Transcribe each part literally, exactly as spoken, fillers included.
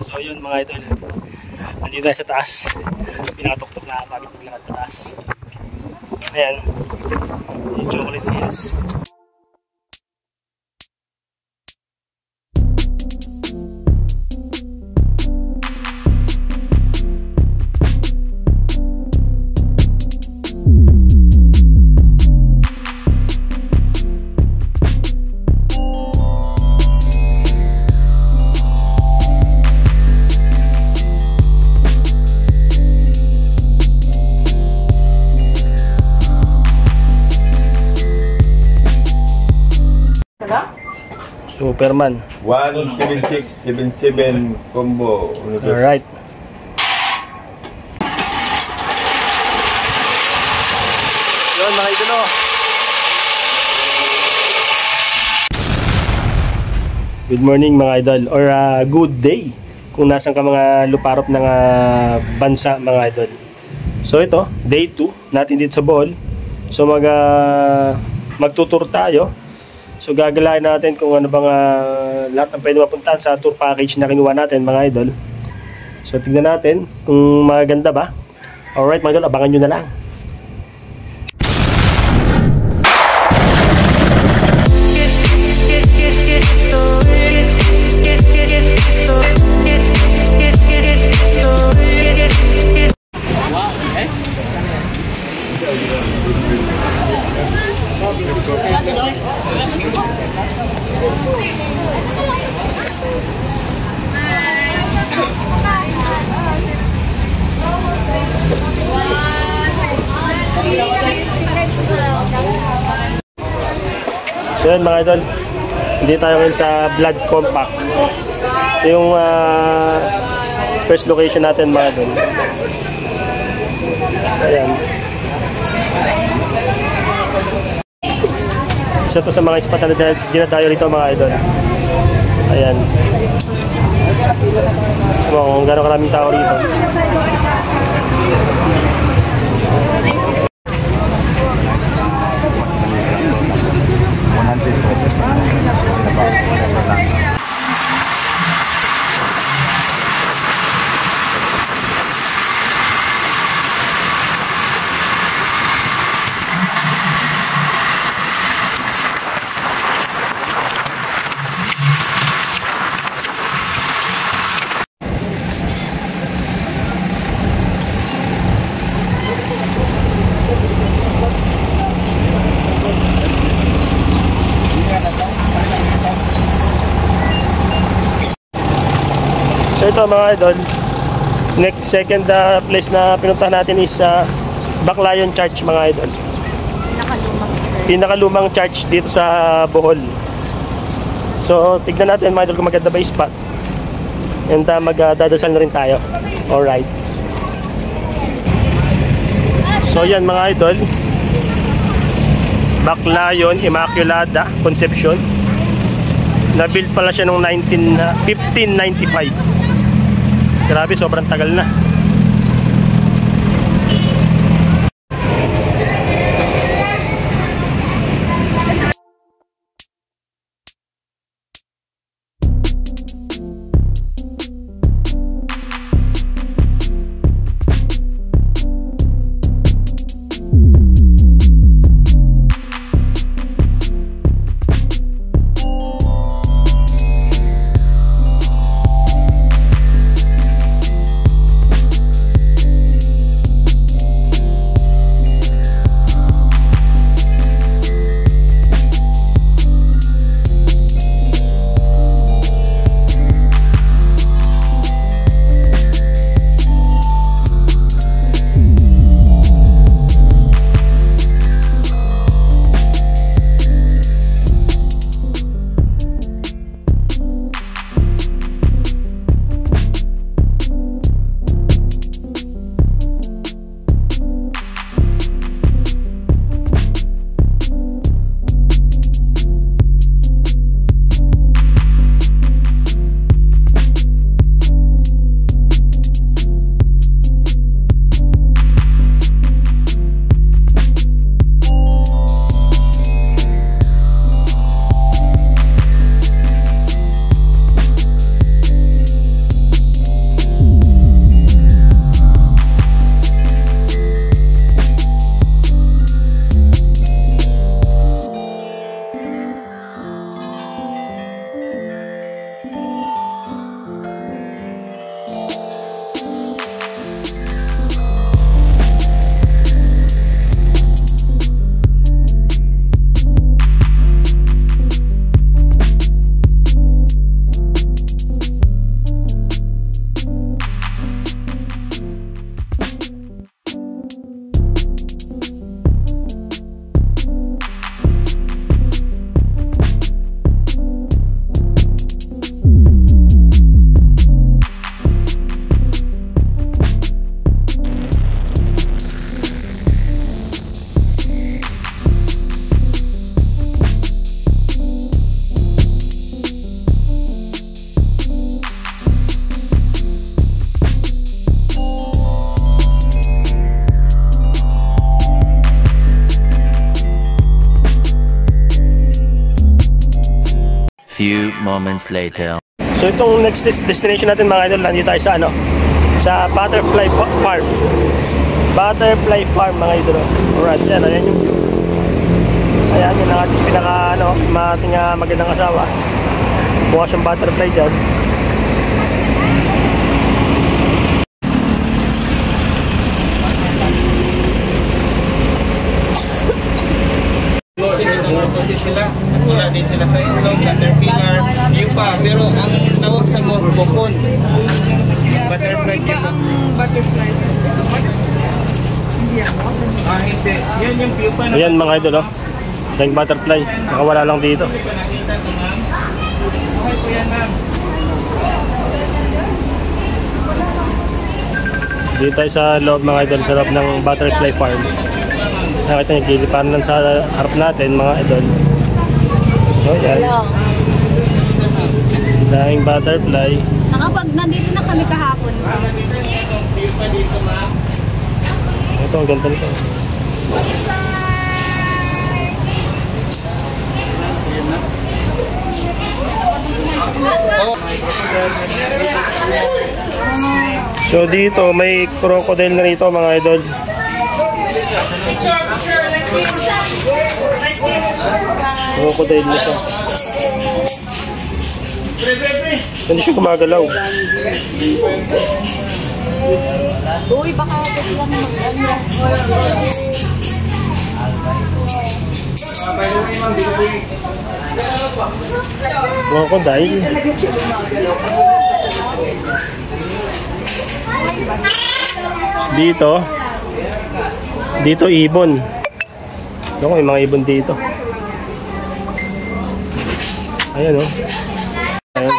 So yun mga idol, nandito tayo sa taas. Pinatuktok na kami paglakad pataas. Ayan, yung Chocolate Hills. Superman one seven six seven seven combo. Alright. Yun mga idolo, good morning mga idol, or uh, good day kung nasan ka mga luparop ng uh, bansa mga idol. So ito day two natin dito sa Bohol. So mag uh, magtutur tayo. So gagalain natin kung ano bang uh, lahat ng pwede mapuntahan sa tour package na kinuha natin mga idol. So tignan natin kung maganda ba. Alright mga idol, abangan nyo na lang. So yun mga idol, dito tayo ngayon sa Blood Compact. Ito yung uh, first location natin mga idol. Ayan, isa to sa mga spot na dinadayo rito mga idol. Ayan, wow, kung gano'ng karaming tao rito. Ito mga idol, next second uh, place na pinuntahan natin is uh, Baclayon Church mga idol. Pinakalumang church. Pinakalumang church dito sa Bohol. So tignan natin mga idol kung maganda ba yung spot. And uh, magdadasal na rin tayo. Alright. So yan mga idol, Baclayon Immaculada Conception. Nabuild pala siya noong fifteen ninety-five. Grabe, sobrang tagal na. few moments later. So itong next destination natin mga idol, nandito tayo sa ano? Sa Butterfly Farm. Butterfly Farm mga idol. Alright, yan, ayan yung view. Ayan yung ating pinaka ano, ating uh, magandang asawa. Bukas yung butterfly dyan. Sila, wala din sila sa itlog, caterpillar, yung pa, pero ang tawag sa mo, bokon. Yeah, pero iba ang butterfly. Ito, butterfly. Hindi ako. Ah, hindi. Yan yung pupa na. Ayan mga idol, oh. Yung butterfly. Nakawala lang dito. Okay po yan, ma'am. Dito tayo sa loob mga idol, sa loob ng Butterfly Farm. Nakita niyo, gilipan lang sa harap natin mga idol. So yan. Daming butterfly. Nakapag nandito na kami kahapon. Ito, ang ganda nito. So dito, may crocodile na rito mga idol. Crocodile na ito. Hindi siya gumagalaw. Uy, baka ito sila na mag-alala. Crocodile. Dito. Dito ibon. Doon may mga ibon dito. Ayan o. Ayan.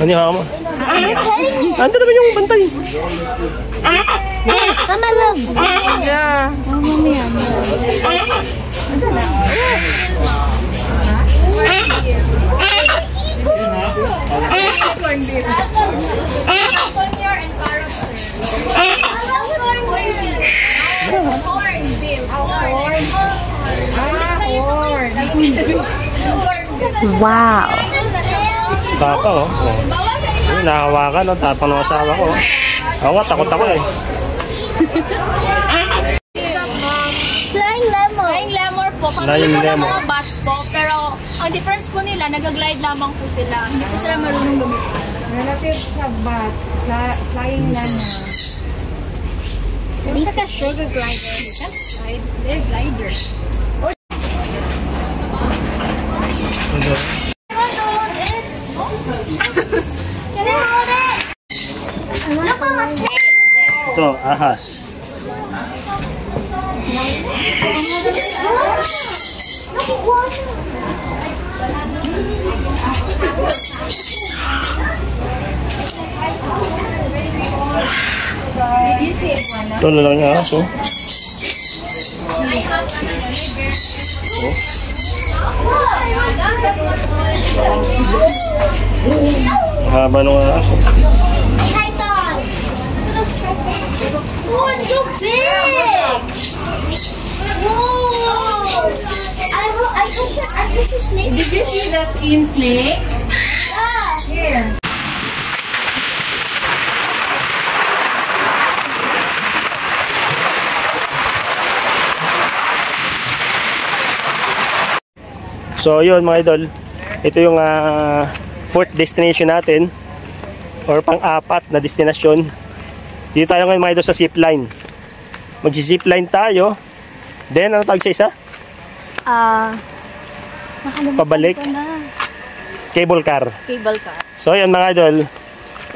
Ano yung haka mo? Ano naman yung bantay? Mama love. Mama niya. Wow! Taka o. Nakawakan o. Tapang ng asawa ko. Ako nga, takot ako eh. Flying lemur. Flying lemur po. Flying lemur. Mga bats po. Pero ang difference po nila, nag-glide lamang po sila. Hindi po sila marunong lumipad. Relative sa bats, flying lemur. Hindi ka sugar glider. They're gliders. Ito, ahas. Ito na lang yung ahas, oh. Oh. Haba nung ahas, oh. Oh, it's so big! Whoa! I will, I push it, I push the snake. Did you see the skin snake? Yeah! Here. So, yun mga idol. Ito yung uh, fourth destination natin. Or pang-apat na destination. Dito tayo ngayon mga idol sa zipline. Mag-zipline tayo. Then, ano tawag sa isa? Ah, uh, pabalik. Cable car. Cable car. So, yan mga idol.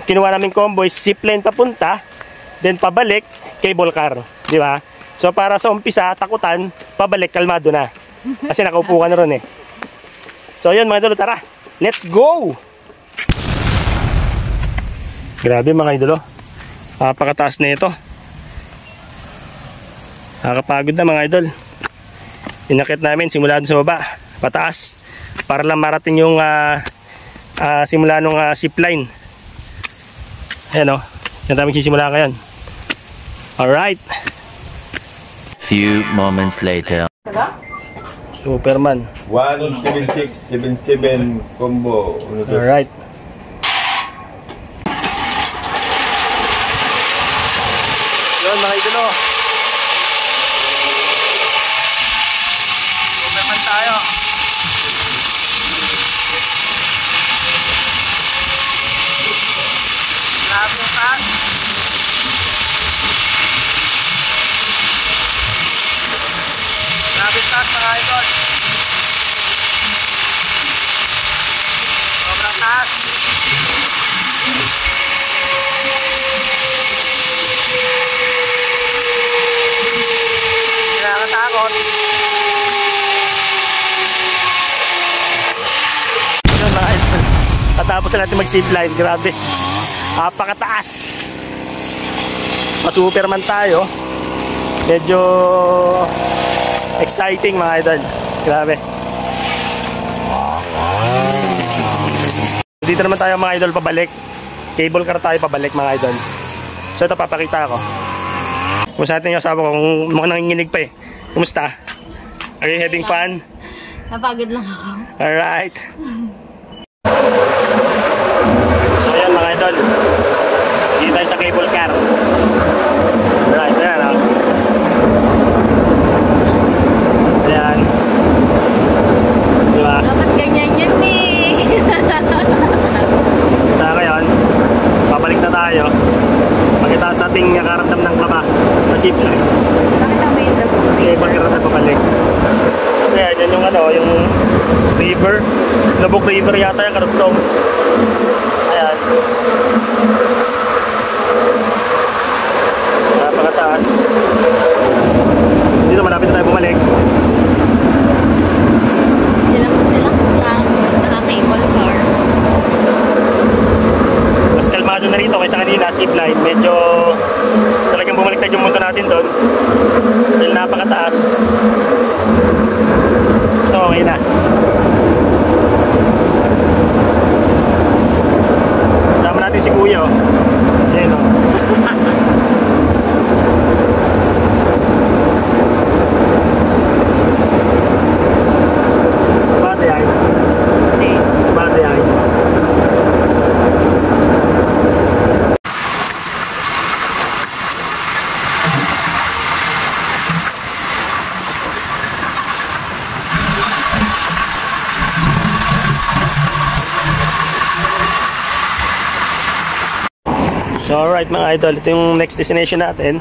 Kinuha namin combo is zipline papunta. Then, pabalik. Cable car. Di ba? So, para sa umpisa, takutan, pabalik, kalmado na. Kasi nakaupo ka na ron eh. So, yan mga idol. Tara, let's go! Grabe mga idol. Napakataas na ito. Nakakapagod na mga idol. Inakit namin simula doon sa baba, pataas, para lang marating yung uh, uh, simula nung uh, zipline. Ayan o, yan namin sisimula ngayon. Alright. Few moments later. Superman. one seven six seven seven combo. Alright. Yun mga idolo. Superman tayo. Lahat ng taas. Taas mga idol, sobrang taas. Hindi nakatakot. Patapos na natin mag zipline. Grabe, napakataas. Masuperman tayo. Medyo exciting mga idol. Grabe. Dito naman tayo mga idol pabalik. Cable car tayo pabalik mga idol. So ito papakita ko. Kumusta natin yung asawa ko? Kung mga nanginginig pa eh. Kumusta? Are you having fun? Napagod lang ako. Alright. So ayan mga idol, dito tayo sa cable car. Alright, ayan ako. Diba? Dapat ganyan yun eh. Kaya ngayon, papalik na tayo. Pagkitaas nating nakaramdam ng klaba na zipline. Nakita mo yung labong river? Okay, pagkita na papalik. Kasi yan yung ano, yung river. Labong river yata yung karugtong. Ayan. Napakataas. Dito malapit na tayo bumalik. Na rito kaysa kanina, zipline. Medyo talagang bumaliktad yung mundo natin doon dahil napakataas. Ito okay na. Kasama natin si Kuya. Yan o. Alright mga idol, ito yung next destination natin.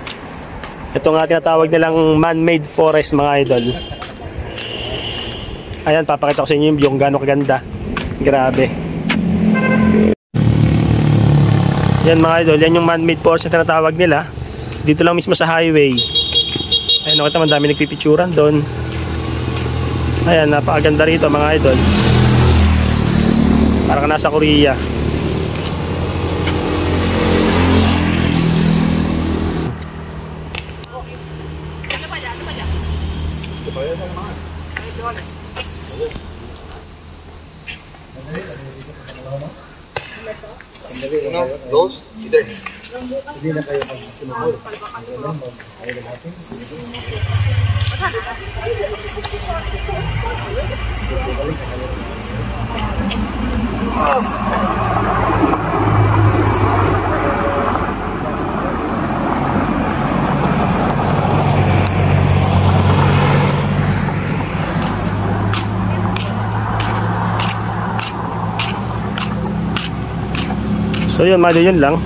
Ito nga tinatawag nilang man-made forest mga idol. Ayan, papakita ko sa inyo yung view, gano'ng kaganda. Grabe. Yan mga idol, yan yung man-made forest na tinatawag nila. Dito lang mismo sa highway. Ayan, nakita man dami nagpipicturan doon. Ayan, napakaganda rito mga idol. Para ka nasa Korea. Hindi na kayo pag-sinuhol. Ayaw lang, ayaw lang natin. So yun, mali yun lang.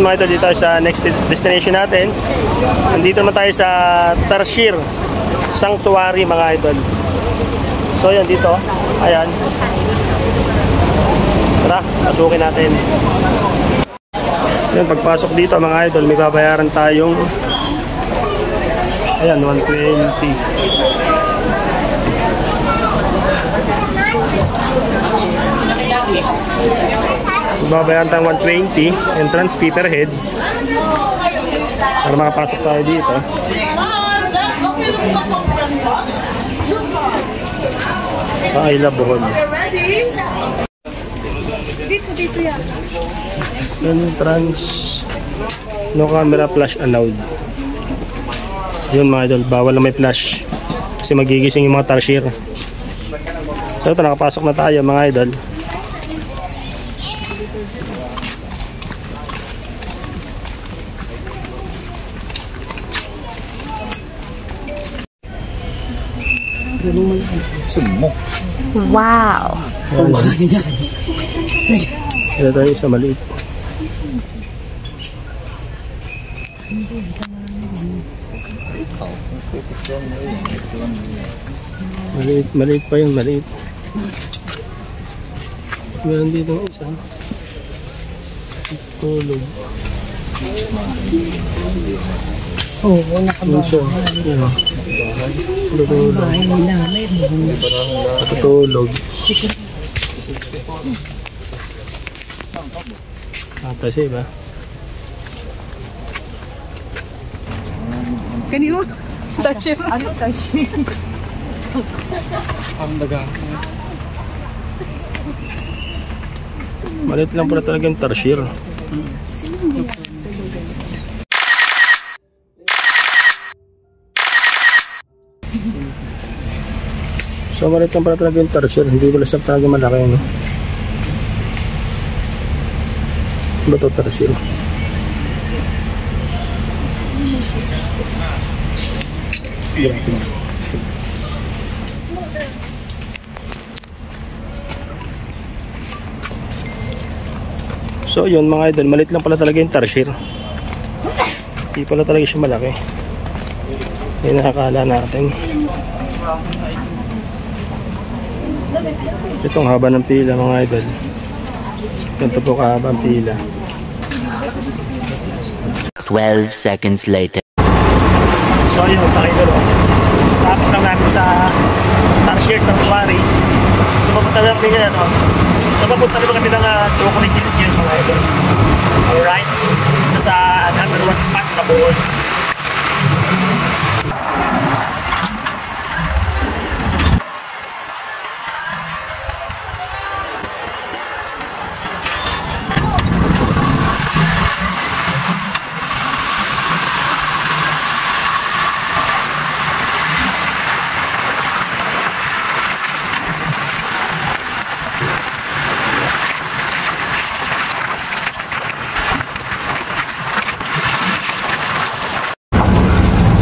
yun mga idol, dito sa next destination natin. Nandito naman tayo sa Tarsier Sanctuary mga idol. So yun dito, ayan. Tara, pasukin natin. Yan, pagpasok dito mga idol, may babayaran tayong ayan, one twenty. Babayaran tayong one twenty entrance fee per head para makapasok tayo dito. Sa I Love Bohol. Dito dito yan. Entrance no camera flash allowed. Yun mga idol, bawal na may flash kasi magigising yung mga tarsier. So ito, nakapasok na tayo mga idol. Wow! Ito tayo sa maliit. Maliit, maliit pa yun, maliit. Meron dito ang isa. Tulog. Oo, nakabang. Tulog. Atas eh ba? Kanino? Tashi. Ano tashi? Ang daga. Malit lang pala talaga yung tarsier. So malit lang pala talaga yung tarsier. Hindi pala siya talaga malaki, no? Ba ito tarsier? Iyan ito na. So yun mga idol, maliit lang pala talaga yung tarsier. Hindi pala talaga siya malaki. Yan ang akala natin. Itong haba ng pila mga idol. Ganito po kahaba ang pila. twelve seconds later. So yun mga idol, tapos lang natin sa Tarsier Sanctuary. So papunta natin yan o. So papunta naman kami ng uh, Chocolate Hills ngayon mga idol. Alright, isa sa number one spot sa Bohol.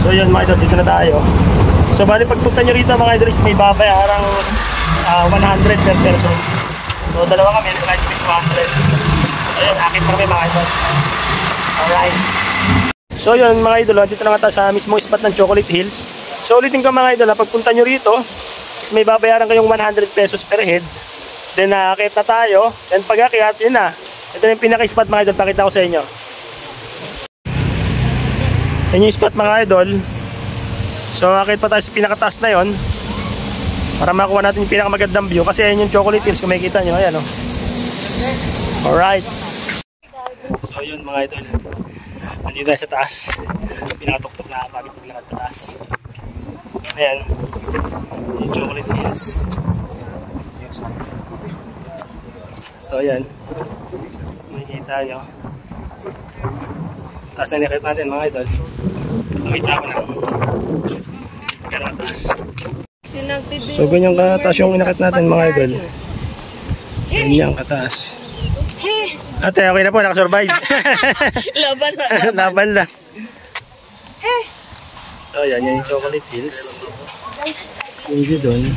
So yun mga idol, dito na tayo. So bali pagpunta nyo rito mga idol, may babayarang uh, one hundred per person. So dalawa kami, kahit may two hundred. Ayun, akin pa kami mga idol. Alright. So yun mga idol, dito na nga tayo sa mismong spot ng Chocolate Hills. So ulitin ko mga idol, pagpunta nyo rito, is may babayaran kayong one hundred pesos per head. Then uh, akit na tayo, then pag akit, yun na. Ito na yung pinaka-spot mga idol, pakita ko sa inyo. Yan yung spot mga idol. So akit pa tayo sa pinakataas na yon para makuha natin yung pinakamagandang view kasi yan yung Chocolate Hills kung makikita nyo. Ayan o. Alright. So yun mga idol, nandito tayo sa taas. Pinakatuktok na kapag paglakad pa taas. Ayan yung Chocolate Hills. So ayan, makikita nyo. Taas na nakita natin mga idol. Nakita ko na. Kataas. So ganyan kataas yung inakit natin mga idol. Ganyan kataas. Ate, okay na po, nakasurvive. Laban na. Laban na. So yan, yan yung Chocolate Hills. Hindi doon.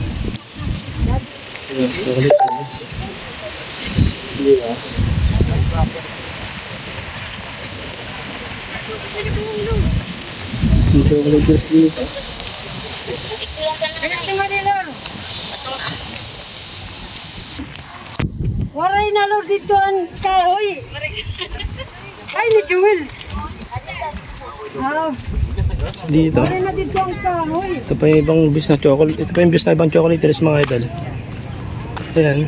Chocolate Hills. Hindi ba? Ang chocolate hills dito. Waray na lor dito ang kahoy. Ay, ni Jewel. Ah. Dito. Waray na dito ang kahoy. Ito pa yung ibang bis na chocolate. Ito pa yung bis na ibang chocolate hills mga idol. Ayan.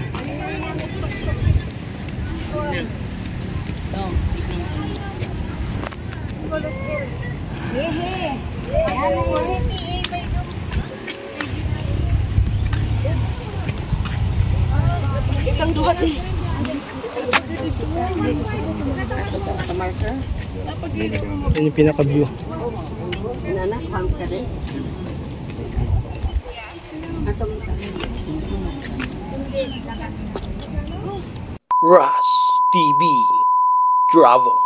Yan yung pinaka-view. Rush T V Travel.